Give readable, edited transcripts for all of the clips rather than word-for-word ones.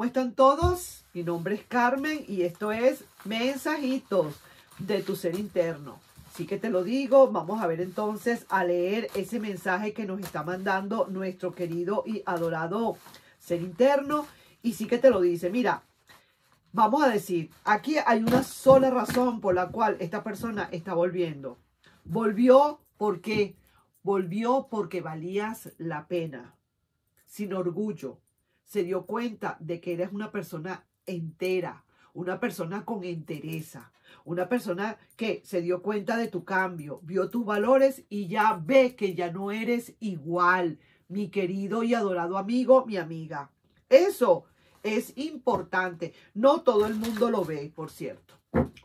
¿Cómo están todos? Mi nombre es Carmen y esto es Mensajitos de tu ser interno. Sí que te lo digo, vamos a ver entonces a leer ese mensaje que nos está mandando nuestro querido y adorado ser interno. Y sí que te lo dice, mira, vamos a decir, aquí hay una sola razón por la cual esta persona está volviendo. Volvió porque valías la pena, sin orgullo. Se dio cuenta de que eres una persona entera, una persona con entereza, una persona que se dio cuenta de tu cambio, vio tus valores y ya ve que ya no eres igual, mi querido y adorado amigo, mi amiga. Eso es importante. No todo el mundo lo ve, por cierto.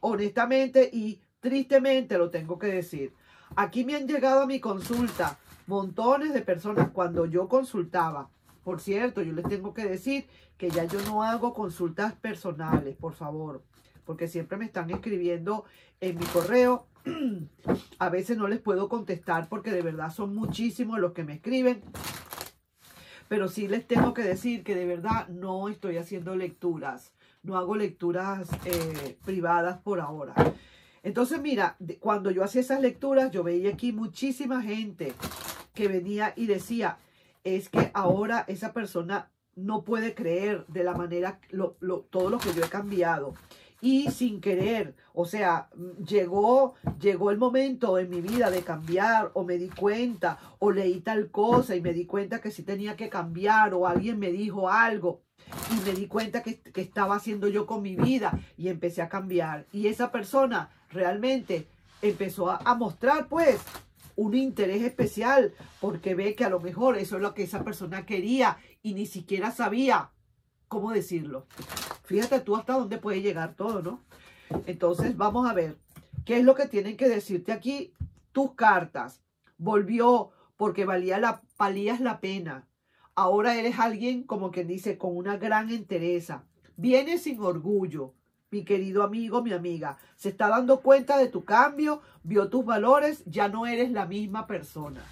Honestamente y tristemente lo tengo que decir. Aquí me han llegado a mi consulta montones de personas cuando yo consultaba. Por cierto, yo les tengo que decir que ya yo no hago consultas personales, por favor, porque siempre me están escribiendo en mi correo. A veces no les puedo contestar porque de verdad son muchísimos los que me escriben. Pero sí les tengo que decir que de verdad no estoy haciendo lecturas. No hago lecturas privadas por ahora. Entonces, mira, cuando yo hacía esas lecturas, yo veía aquí muchísima gente que venía y decía... Es que ahora esa persona no puede creer de la manera, todo lo que yo he cambiado. Y sin querer, o sea, llegó el momento en mi vida de cambiar, o me di cuenta, o leí tal cosa y me di cuenta que sí tenía que cambiar, o alguien me dijo algo y me di cuenta que estaba haciendo yo con mi vida y empecé a cambiar. Y esa persona realmente empezó a mostrar, pues, un interés especial porque ve que a lo mejor eso es lo que esa persona quería y ni siquiera sabía cómo decirlo. Fíjate tú hasta dónde puede llegar todo, ¿no? Entonces vamos a ver qué es lo que tienen que decirte aquí tus cartas. Volvió porque valías la pena. Ahora eres alguien, como quien dice, con una gran entereza. Vienes sin orgullo. Mi querido amigo, mi amiga, se está dando cuenta de tu cambio, vio tus valores, ya no eres la misma persona.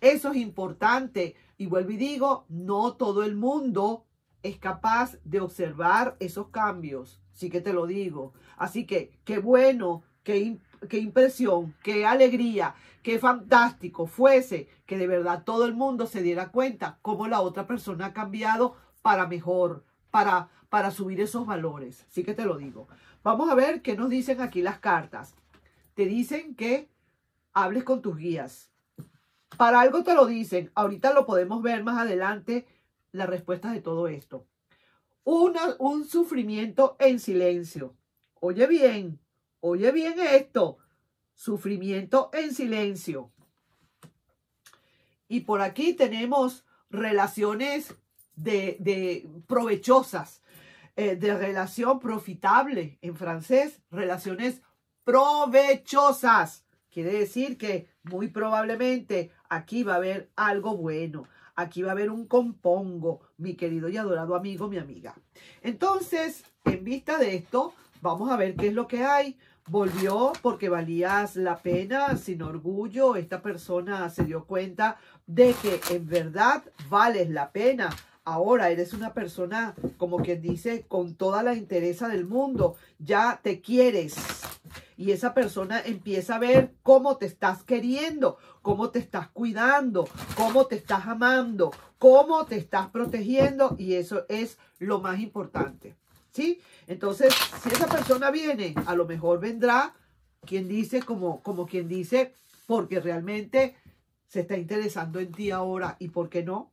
Eso es importante. Y vuelvo y digo, no todo el mundo es capaz de observar esos cambios. Sí que te lo digo. Así que, qué bueno, qué impresión, qué alegría, qué fantástico fuese que de verdad todo el mundo se diera cuenta cómo la otra persona ha cambiado para mejor, para subir esos valores. Sí que te lo digo. Vamos a ver qué nos dicen aquí las cartas. Te dicen que hables con tus guías. Para algo te lo dicen. Ahorita lo podemos ver más adelante, las respuestas de todo esto. Un sufrimiento en silencio. Oye bien esto. Sufrimiento en silencio. Y por aquí tenemos relaciones de provechosas. De relación profitable, en francés, relaciones provechosas. Quiere decir que muy probablemente aquí va a haber algo bueno. Aquí va a haber un compongo, mi querido y adorado amigo, mi amiga. Entonces, en vista de esto, vamos a ver qué es lo que hay. Volvió porque valías la pena, sin orgullo. Esta persona se dio cuenta de que en verdad vales la pena. Ahora eres una persona, como quien dice, con toda la entereza del mundo. Ya te quieres. Y esa persona empieza a ver cómo te estás queriendo, cómo te estás cuidando, cómo te estás amando, cómo te estás protegiendo. Y eso es lo más importante. ¿Sí? Entonces, si esa persona viene, a lo mejor vendrá, quien dice, como quien dice, porque realmente se está interesando en ti ahora. ¿Y por qué no?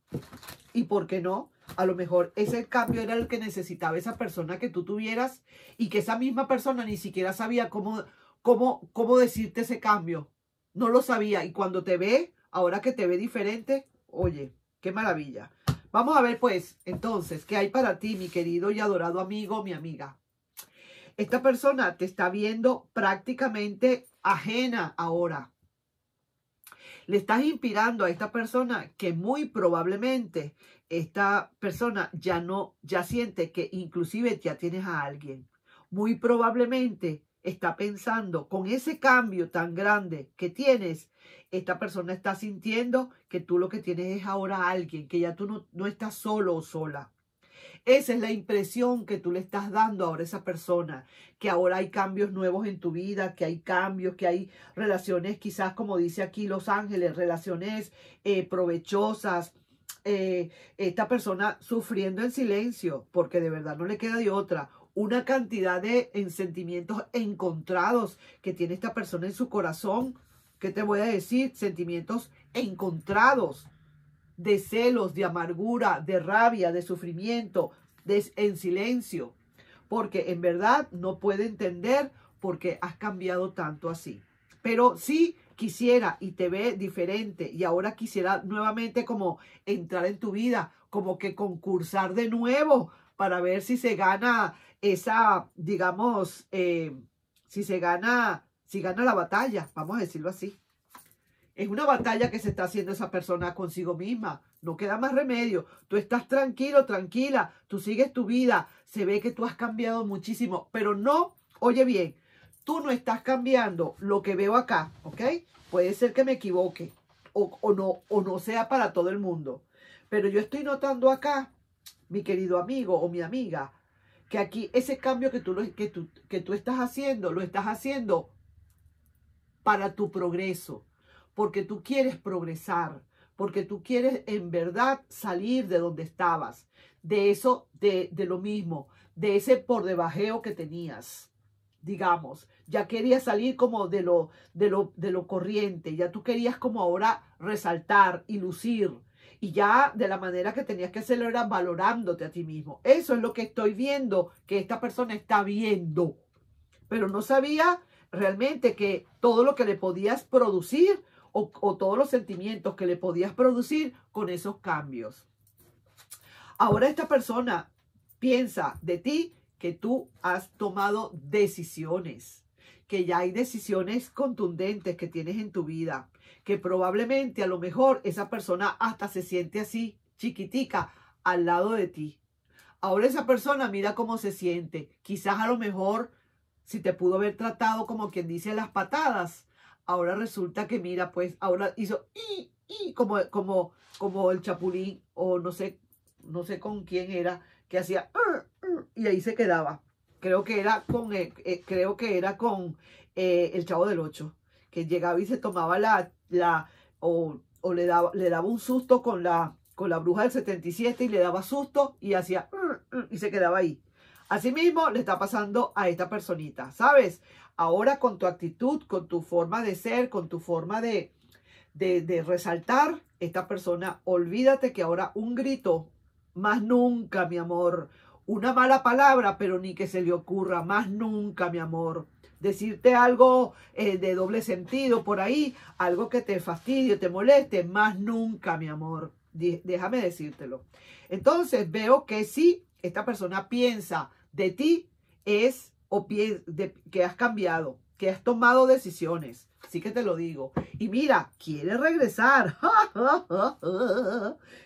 ¿Y por qué no? A lo mejor ese cambio era el que necesitaba esa persona que tú tuvieras y que esa misma persona ni siquiera sabía cómo decirte ese cambio. No lo sabía. Y cuando te ve, ahora que te ve diferente, oye, qué maravilla. Vamos a ver pues, entonces, ¿qué hay para ti, mi querido y adorado amigo, mi amiga? Esta persona te está viendo prácticamente ajena ahora. Le estás inspirando a esta persona que muy probablemente esta persona ya siente que inclusive ya tienes a alguien. Muy probablemente está pensando, con ese cambio tan grande que tienes, esta persona está sintiendo que tú lo que tienes es ahora a alguien, que ya tú no estás solo o sola. Esa es la impresión que tú le estás dando ahora a esa persona, que ahora hay cambios nuevos en tu vida, que hay cambios, que hay relaciones, quizás como dice aquí Los Ángeles, relaciones provechosas. Esta persona sufriendo en silencio, porque de verdad no le queda de otra. Una cantidad de sentimientos encontrados que tiene esta persona en su corazón. ¿Qué te voy a decir? Sentimientos encontrados de celos, de amargura, de rabia, de sufrimiento, en silencio. Porque en verdad no puede entender por qué has cambiado tanto así. Pero sí quisiera y te ve diferente, y ahora quisiera nuevamente como entrar en tu vida, como que concursar de nuevo para ver si se gana esa, digamos, si gana la batalla, vamos a decirlo así. Es una batalla que se está haciendo esa persona consigo misma. No queda más remedio. Tú estás tranquilo, tranquila. Tú sigues tu vida. Se ve que tú has cambiado muchísimo. Pero no, oye bien, tú no estás cambiando lo que veo acá, ¿ok? Puede ser que me equivoque o no sea para todo el mundo. Pero yo estoy notando acá, mi querido amigo o mi amiga, que aquí ese cambio que tú estás haciendo, lo estás haciendo para tu progreso. Porque tú quieres progresar, porque tú quieres en verdad salir de donde estabas, de eso, de lo mismo, de ese por debajeo que tenías, digamos. Ya querías salir como de lo corriente, ya tú querías como ahora resaltar y lucir, y ya de la manera que tenías que hacerlo era valorándote a ti mismo. Eso es lo que estoy viendo, que esta persona está viendo, pero no sabía realmente que todo lo que le podías producir, o todos los sentimientos que le podías producir con esos cambios. Ahora esta persona piensa de ti que tú has tomado decisiones, que ya hay decisiones contundentes que tienes en tu vida, que probablemente a lo mejor esa persona hasta se siente así, chiquitica, al lado de ti. Ahora esa persona mira cómo se siente. Quizás a lo mejor si te pudo haber tratado como quien dice las patadas, ahora resulta que mira, pues ahora hizo como el chapulín, o no sé con quién era, que hacía y ahí se quedaba. Creo que era con el Chavo del Ocho, que llegaba y se tomaba le daba un susto con la bruja del 77, y le daba susto y hacía y se quedaba ahí. Asimismo le está pasando a esta personita, ¿sabes? Ahora con tu actitud, con tu forma de ser, con tu forma de resaltar, esta persona, olvídate que ahora un grito, más nunca, mi amor. Una mala palabra, pero ni que se le ocurra, más nunca, mi amor. Decirte algo de doble sentido por ahí, algo que te fastidie, te moleste, más nunca, mi amor. Déjame decírtelo. Entonces veo que sí, esta persona piensa de ti que has cambiado, que has tomado decisiones. Sí que te lo digo. Y mira, quiere regresar.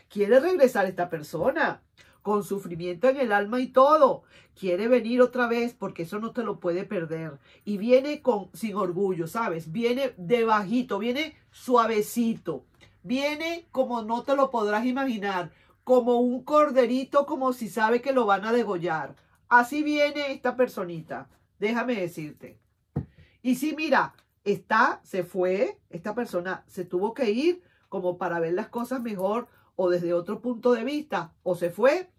Quiere regresar esta persona con sufrimiento en el alma y todo. Quiere venir otra vez porque eso no te lo puede perder. Y viene sin orgullo, ¿sabes? Viene de bajito, viene suavecito. Viene como no te lo podrás imaginar. Como un corderito, como si sabe que lo van a degollar. Así viene esta personita, déjame decirte. Y sí, mira, se fue, esta persona se tuvo que ir como para ver las cosas mejor, o desde otro punto de vista, o se fue.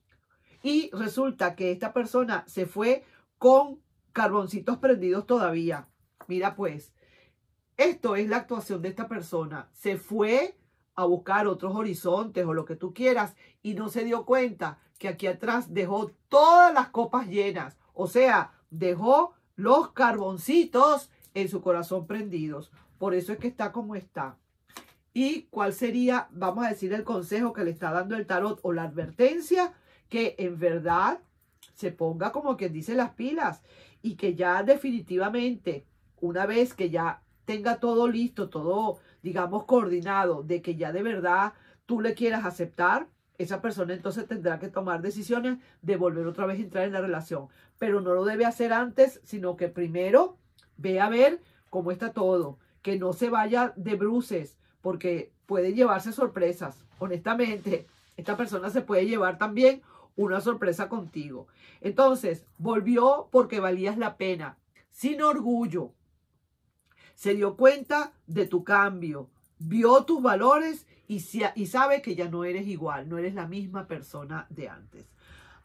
Y resulta que esta persona se fue con carboncitos prendidos todavía. Mira pues, esto es la actuación de esta persona. Se fue a buscar otros horizontes o lo que tú quieras, y no se dio cuenta que aquí atrás dejó todas las copas llenas. O sea, dejó los carboncitos en su corazón prendidos. Por eso es que está como está. ¿Y cuál sería, vamos a decir, el consejo que le está dando el tarot o la advertencia? Que en verdad se ponga como quien dice las pilas, y que ya definitivamente, una vez que ya tenga todo listo, todo, digamos, coordinado, de que ya de verdad tú le quieras aceptar, esa persona entonces tendrá que tomar decisiones de volver otra vez a entrar en la relación. Pero no lo debe hacer antes, sino que primero ve a ver cómo está todo, que no se vaya de bruces, porque puede llevarse sorpresas. Honestamente, esta persona se puede llevar también una sorpresa contigo. Entonces, volvió porque valías la pena, sin orgullo. Se dio cuenta de tu cambio, vio tus valores y sabe que ya no eres igual, no eres la misma persona de antes.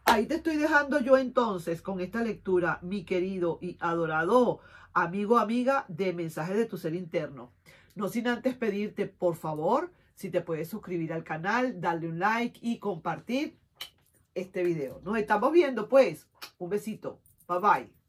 Ahí te estoy dejando yo entonces con esta lectura, mi querido y adorado amigo, amiga de Mensajes de tu Ser Interno. No sin antes pedirte, por favor, si te puedes suscribir al canal, darle un like y compartir este video. Nos estamos viendo, pues. Un besito. Bye, bye.